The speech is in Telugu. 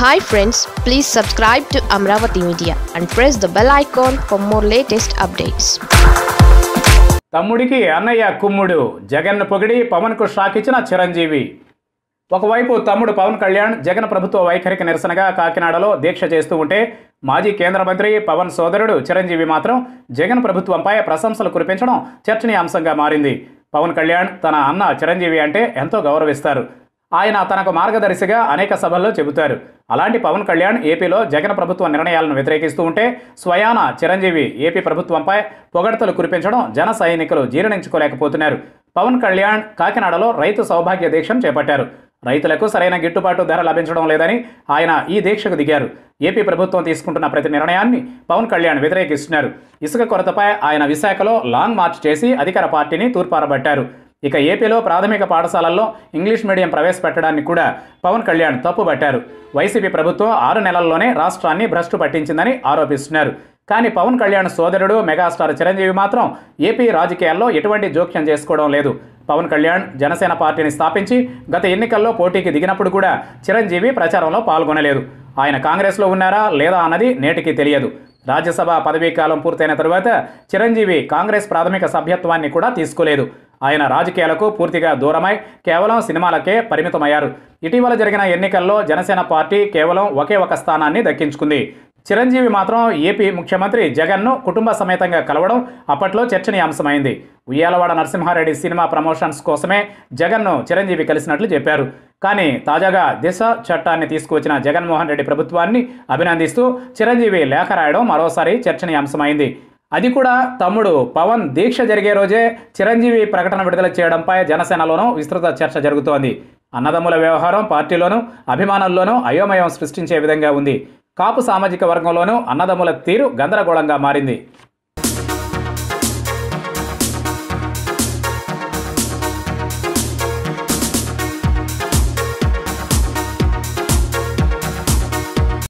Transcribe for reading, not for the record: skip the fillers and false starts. Hi friends, please subscribe to Amaravathi Media and press the bell icon for more latest updates. తమ్ముడికి అన్నయ్య కుమ్ముడు జగన్ పొగిడి పవన్ కుషాకిచిన చిరంజీవి. ఒకవైపు తమ్ముడు పవన్ కళ్యాణ్ జగన్ ప్రభుత్వ వైఖరికి నిరసనగా కాకినాడలో దీక్ష చేస్తూ ఉంటే మాజీ కేంద్ర మంత్రి పవన్ సోదరుడు చిరంజీవి మాత్రం జగన్ ప్రభుత్వంపై ప్రశంసలు కురిపించడం చర్చనీయాంశంగా మారింది. పవన్ కళ్యాణ్ తన అన్న చిరంజీవి అంటే ఎంతో గౌరవిస్తారు. ఆయన తనకు మార్గదర్శిగా అనేక సభల్లో చెబుతారు. అలాంటి పవన్ కళ్యాణ్ ఏపీలో జగన్ ప్రభుత్వ నిర్ణయాలను వ్యతిరేకిస్తూ ఉంటే స్వయాన చిరంజీవి ఏపీ ప్రభుత్వంపై పొగడ్తలు కురిపించడం జన సైనికులు జీర్ణించుకోలేకపోతున్నారు. పవన్ కళ్యాణ్ కాకినాడలో రైతు సౌభాగ్య దీక్షం చేపట్టారు. రైతులకు సరైన గిట్టుబాటు ధర లభించడం లేదని ఆయన ఈ దీక్షకు దిగారు. ఏపీ ప్రభుత్వం తీసుకుంటున్న ప్రతి నిర్ణయాన్ని పవన్ కళ్యాణ్ వ్యతిరేకిస్తున్నారు. ఇసుక కొరతపై ఆయన విశాఖలో లాంగ్ మార్చ్ చేసి అధికార పార్టీని తూర్పారబట్టారు. ఇక ఏపీలో ప్రాథమిక పాఠశాలల్లో ఇంగ్లీష్ మీడియం ప్రవేశపెట్టడాన్ని కూడా పవన్ కళ్యాణ్ తప్పుబట్టారు. వైసీపీ ప్రభుత్వం 6 నెలల్లోనే రాష్ట్రాన్ని భ్రష్టు పట్టించిందని ఆరోపిస్తున్నారు. కానీ పవన్ కళ్యాణ్ సోదరుడు మెగాస్టార్ చిరంజీవి మాత్రం ఏపీ రాజకీయాల్లో ఎటువంటి జోక్యం చేసుకోవడం లేదు. పవన్ కళ్యాణ్ జనసేన పార్టీని స్థాపించి గత ఎన్నికల్లో పోటీకి దిగినప్పుడు కూడా చిరంజీవి ప్రచారంలో పాల్గొనలేదు. ఆయన కాంగ్రెస్లో ఉన్నారా లేదా అన్నది నేటికి తెలియదు. రాజ్యసభ పదవీకాలం పూర్తయిన తరువాత చిరంజీవి కాంగ్రెస్ ప్రాథమిక సభ్యత్వాన్ని కూడా తీసుకోలేదు. ఆయన రాజకీయాలకు పూర్తిగా దూరమై కేవలం సినిమాలకే పరిమితమయ్యారు. ఇటీవల జరిగిన ఎన్నికల్లో జనసేన పార్టీ కేవలం ఒకే ఒక స్థానాన్ని దక్కించుకుంది. చిరంజీవి మాత్రం ఏపీ ముఖ్యమంత్రి జగన్ను కుటుంబ సమేతంగా కలవడం అప్పట్లో చర్చనీయాంశమైంది. ఉయ్యాలవాడ నరసింహారెడ్డి సినిమా ప్రమోషన్స్ కోసమే జగన్ను చిరంజీవి కలిసినట్లు చెప్పారు. కానీ తాజాగా దిశ చట్టాన్ని తీసుకువచ్చిన జగన్మోహన్ రెడ్డి ప్రభుత్వాన్ని అభినందిస్తూ చిరంజీవి లేఖ రాయడం మరోసారి చర్చనీయాంశమైంది. అది కూడా తమ్ముడు పవన్ దీక్ష జరిగే రోజే చిరంజీవి ప్రకటన విడుదల చేయడంపై జనసేనలోనూ విస్తృత చర్చ జరుగుతోంది. అన్నదమ్ముల వ్యవహారం పార్టీలోనూ అభిమానుల్లోనూ అయోమయం సృష్టించే విధంగా ఉంది. కాపు సామాజిక వర్గంలోనూ అన్నదమ్ముల తీరు గందరగోళంగా మారింది.